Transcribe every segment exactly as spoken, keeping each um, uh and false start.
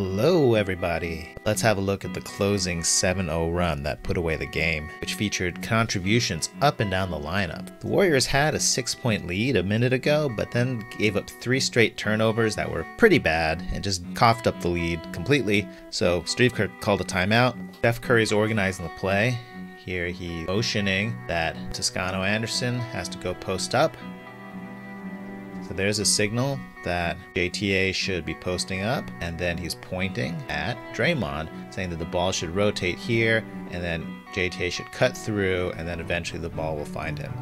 Hello everybody! Let's have a look at the closing seven oh run that put away the game, which featured contributions up and down the lineup. The Warriors had a six point lead a minute ago, but then gave up three straight turnovers that were pretty bad and just coughed up the lead completely, so Steve Kerr called a timeout. Steph Curry's organizing the play. Here he's motioning that Toscano-Anderson has to go post up. So there's a signal that J T A should be posting up, and then he's pointing at Draymond saying that the ball should rotate here and then J T A should cut through and then eventually the ball will find him.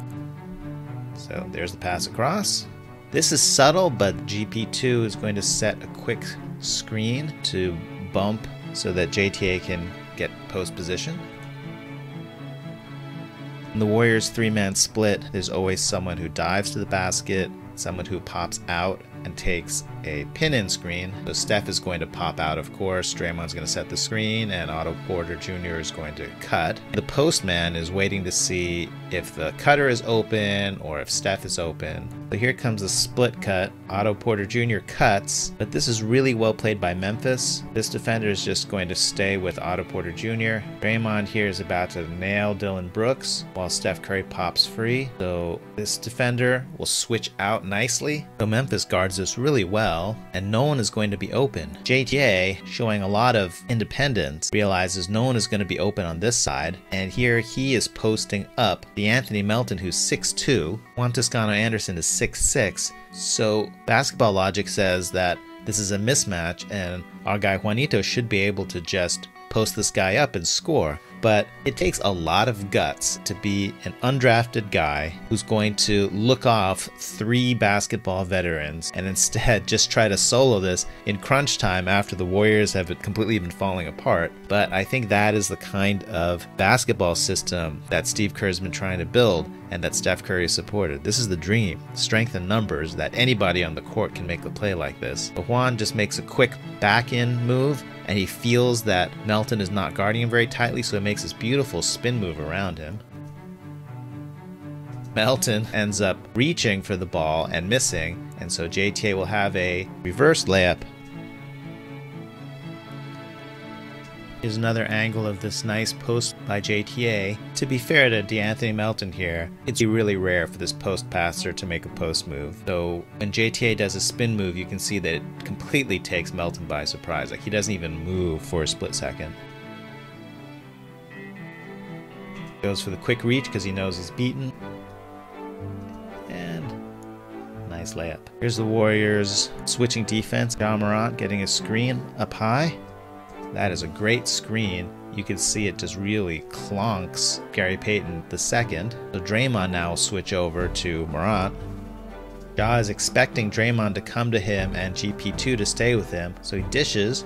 So there's the pass across. This is subtle, but G P two is going to set a quick screen to bump so that J T A can get post position. In the Warriors three-man split, there's always someone who dives to the basket, someone who pops out and takes a pin-in screen. So Steph is going to pop out, of course, Draymond's going to set the screen, and Otto Porter Junior is going to cut. The postman is waiting to see if the cutter is open or if Steph is open. So here comes a split cut. Otto Porter Junior cuts, but this is really well played by Memphis. This defender is just going to stay with Otto Porter Junior Draymond here is about to nail Dillon Brooks while Steph Curry pops free. So this defender will switch out nicely. So Memphis guards this really well, and no one is going to be open. J T A, showing a lot of independence, realizes no one is going to be open on this side, and here he is posting up De'Anthony Melton, who's six two. Juan Toscano-Anderson is six six, so basketball logic says that this is a mismatch, and our guy Juanito should be able to just post this guy up and score. But it takes a lot of guts to be an undrafted guy who's going to look off three basketball veterans and instead just try to solo this in crunch time after the Warriors have completely been falling apart. But I think that is the kind of basketball system that Steve Kerr has been trying to build and that Steph Curry supported. This is the dream, strength in numbers, that anybody on the court can make a play like this. But Juan just makes a quick back-in move, and he feels that Melton is not guarding him very tightly, so it makes this beautiful spin move around him. Melton ends up reaching for the ball and missing, and so J T A will have a reverse layup. Here's another angle of this nice post by J T A. To be fair to De'Anthony Melton here, it's really rare for this post passer to make a post move. So when J T A does a spin move, you can see that it completely takes Melton by surprise. Like, he doesn't even move for a split second. Goes for the quick reach because he knows he's beaten. And nice layup. Here's the Warriors switching defense. Ja Morant getting his screen up high. That is a great screen. You can see it just really clonks Gary Payton the second. So Draymond now will switch over to Morant. Ja is expecting Draymond to come to him and G P two to stay with him, so he dishes.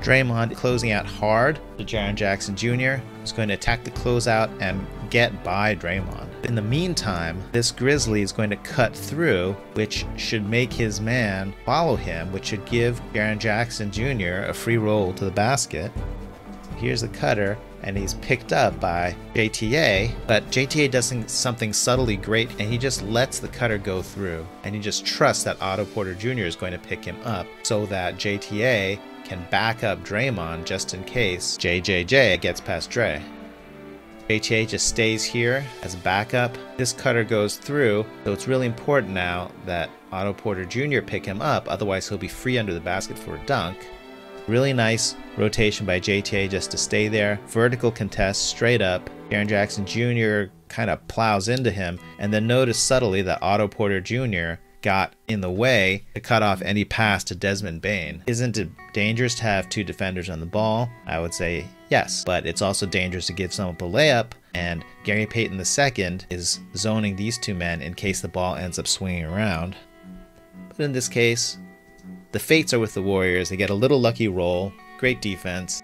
Draymond closing out hard to Jaren Jackson Junior He's going to attack the closeout and get by Draymond. In the meantime, this Grizzly is going to cut through, which should make his man follow him, which should give Jaren Jackson Junior a free roll to the basket. Here's the cutter, and he's picked up by J T A, but J T A does something subtly great, and he just lets the cutter go through, and he just trusts that Otto Porter Junior is going to pick him up so that J T A can back up Draymond just in case J J J gets past Dre. J T A just stays here as a backup. This cutter goes through, so it's really important now that Otto Porter Junior pick him up, otherwise he'll be free under the basket for a dunk. Really nice rotation by J T A just to stay there. Vertical contest straight up. Jaren Jackson Junior kind of plows into him, and then notice subtly that Otto Porter Junior got in the way to cut off any pass to Desmond Bane. Isn't it dangerous to have two defenders on the ball? I would say yes, but it's also dangerous to give someone up a layup, and Gary Payton the second is zoning these two men in case the ball ends up swinging around. But in this case, the fates are with the Warriors. They get a little lucky roll, great defense.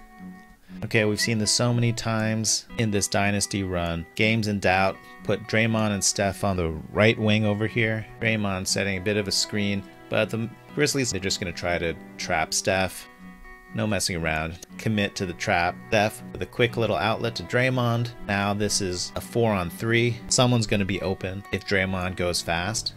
Okay, we've seen this so many times in this dynasty run. Game's in doubt. Put Draymond and Steph on the right wing over here. Draymond setting a bit of a screen, but the Grizzlies, they're just going to try to trap Steph. No messing around. Commit to the trap. Steph with a quick little outlet to Draymond. Now this is a four on three. Someone's going to be open if Draymond goes fast.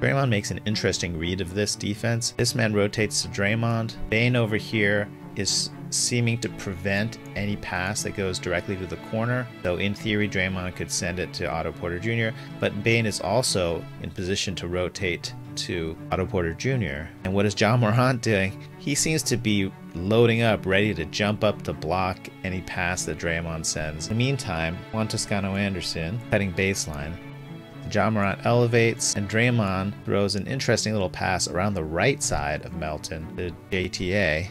Draymond makes an interesting read of this defense. This man rotates to Draymond. Bane over here is seeming to prevent any pass that goes directly to the corner, though in theory Draymond could send it to Otto Porter Junior, but Bane is also in position to rotate to Otto Porter Junior And what is Ja Morant doing? He seems to be loading up, ready to jump up to block any pass that Draymond sends. In the meantime, Juan Toscano-Anderson cutting baseline. Ja Morant elevates, and Draymond throws an interesting little pass around the right side of Melton to J T A.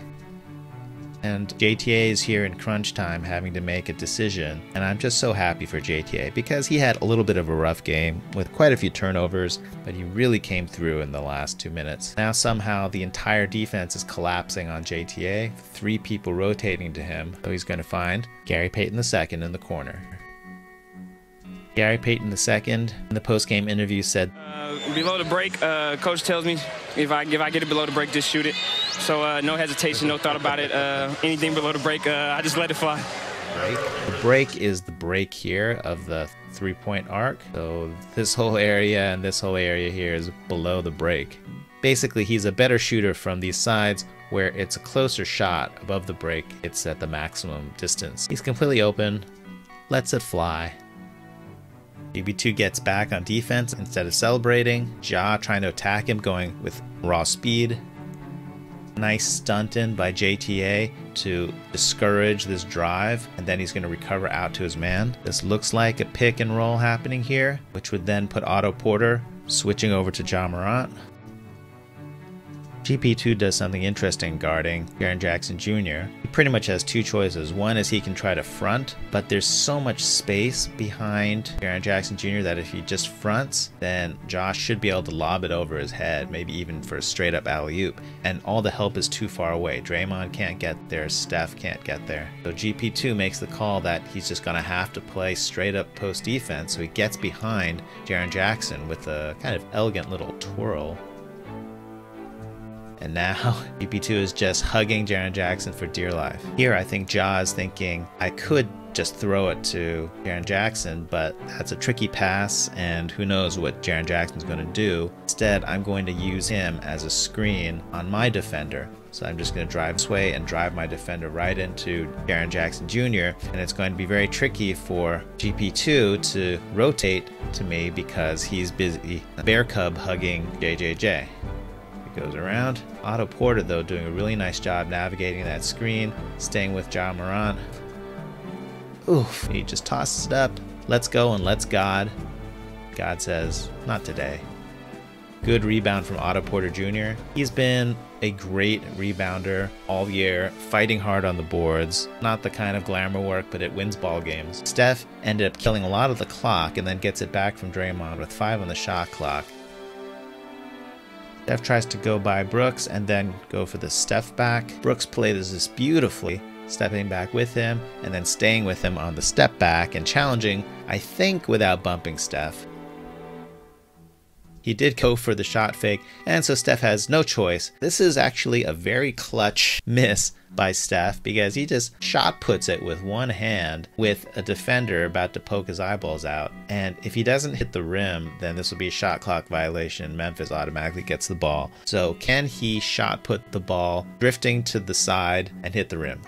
And J T A is here in crunch time having to make a decision, and I'm just so happy for J T A because he had a little bit of a rough game with quite a few turnovers, but he really came through in the last two minutes. Now somehow the entire defense is collapsing on J T A, three people rotating to him, so he's going to find Gary Payton the second in the corner. Gary Payton the second in the post-game interview said, uh, below the break, uh, coach tells me if I, if I get it below the break, just shoot it. So uh, no hesitation, no thought about it. Uh, anything below the break, uh, I just let it fly. Break. The break is the break here of the three-point arc. So this whole area and this whole area here is below the break. Basically, he's a better shooter from these sides where it's a closer shot above the break. It's at the maximum distance. He's completely open, lets it fly. G P two gets back on defense instead of celebrating. Ja trying to attack him, going with raw speed. Nice stunt in by J T A to discourage this drive, and then he's going to recover out to his man. This looks like a pick and roll happening here, which would then put Otto Porter switching over to Ja Morant. G P two does something interesting guarding Jaren Jackson Junior He pretty much has two choices. One is he can try to front, but there's so much space behind Jaren Jackson Junior that if he just fronts, then Josh should be able to lob it over his head, maybe even for a straight up alley-oop. And all the help is too far away. Draymond can't get there, Steph can't get there. So G P two makes the call that he's just gonna have to play straight up post defense, so he gets behind Jaren Jackson with a kind of elegant little twirl. And now G P two is just hugging Jaren Jackson for dear life. Here I think Ja is thinking, I could just throw it to Jaren Jackson, but that's a tricky pass and who knows what Jaren Jackson's going to do. Instead, I'm going to use him as a screen on my defender. So I'm just going to drive this way and drive my defender right into Jaren Jackson Junior And it's going to be very tricky for G P two to rotate to me because he's busy bear cub hugging J J J. Goes around. Otto Porter, though, doing a really nice job navigating that screen, staying with Ja Morant. Oof, he just tosses it up. Let's go and let's God. God says, not today. Good rebound from Otto Porter Junior He's been a great rebounder all year, fighting hard on the boards. Not the kind of glamour work, but it wins ball games. Steph ended up killing a lot of the clock and then gets it back from Draymond with five on the shot clock. Steph tries to go by Brooks and then go for the step back. Brooks played this beautifully, stepping back with him and then staying with him on the step back and challenging, I think, without bumping Steph. He did go for the shot fake, and so Steph has no choice. This is actually a very clutch miss by Steph because he just shot puts it with one hand with a defender about to poke his eyeballs out. And if he doesn't hit the rim, then this will be a shot clock violation. Memphis automatically gets the ball. So can he shot put the ball drifting to the side and hit the rim?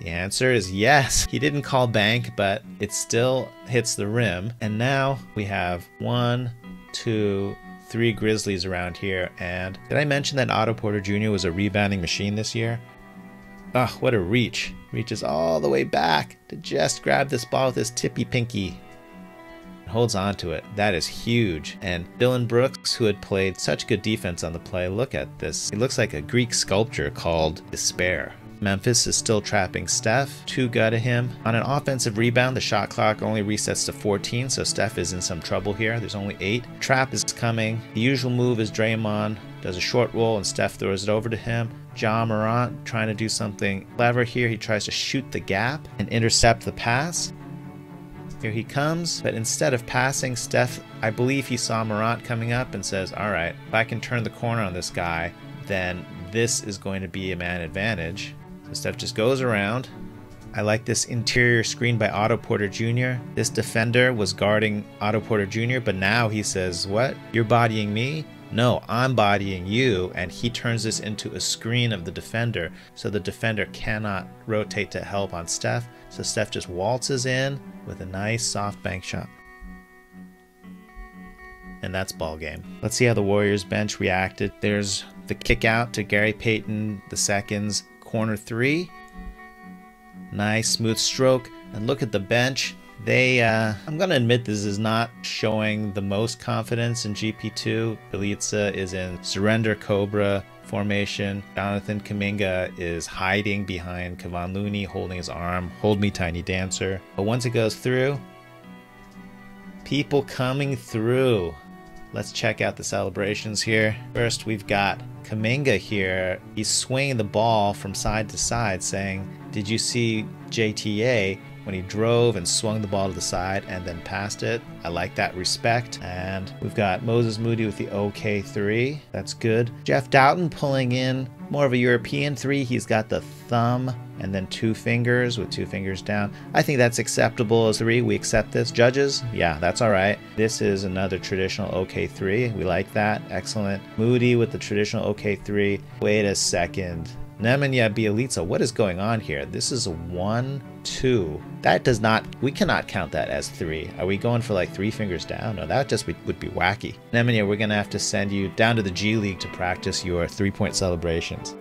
The answer is yes. He didn't call bank, but it still hits the rim. And now we have one, two, three Grizzlies around here. And did I mention that Otto Porter Junior was a rebounding machine this year? Ah, oh, what a reach. Reaches all the way back to just grab this ball with his tippy pinky. Holds on to it. That is huge. And Dillon Brooks, who had played such good defense on the play, look at this. He looks like a Greek sculpture called Despair. Memphis is still trapping Steph. Two got to him. On an offensive rebound, the shot clock only resets to fourteen, so Steph is in some trouble here. There's only eight. Trap is coming. The usual move is Draymond does a short roll, and Steph throws it over to him. Ja Morant trying to do something clever here. He tries to shoot the gap and intercept the pass. Here he comes, but instead of passing, Steph, I believe he saw Morant coming up and says, all right, if I can turn the corner on this guy, then this is going to be a man advantage. So Steph just goes around, I like this interior screen by Otto Porter Junior This defender was guarding Otto Porter Junior, but now he says, what? You're bodying me? No, I'm bodying you. And he turns this into a screen of the defender, so the defender cannot rotate to help on Steph. So Steph just waltzes in with a nice soft bank shot. And that's ball game. Let's see how the Warriors bench reacted. There's the kick out to Gary Payton the second's corner three. Nice smooth stroke, and look at the bench. They, uh, I'm gonna admit, this is not showing the most confidence in G P two. Bielica is in surrender cobra formation. Jonathan Kuminga is hiding behind Kavan Looney, holding his arm. Hold me, tiny dancer. But once it goes through, people coming through. Let's check out the celebrations here. First, we've got Kuminga here. He's swinging the ball from side to side, saying, did you see J T A when he drove and swung the ball to the side and then passed it? I like that respect. And we've got Moses Moody with the O K three. That's good. Jeff Doughton pulling in more of a European three. He's got the thumb and then two fingers with two fingers down. I think that's acceptable as three. We accept this. Judges? Yeah, that's all right. This is another traditional O K three. We like that. Excellent. Moody with the traditional O K three. Wait a second. Nemanja Bielica, what is going on here? This is a one, two. That does not, we cannot count that as three. Are we going for like three fingers down? No, that just be, would be wacky. Nemanja, we're gonna have to send you down to the G League to practice your three-point celebrations.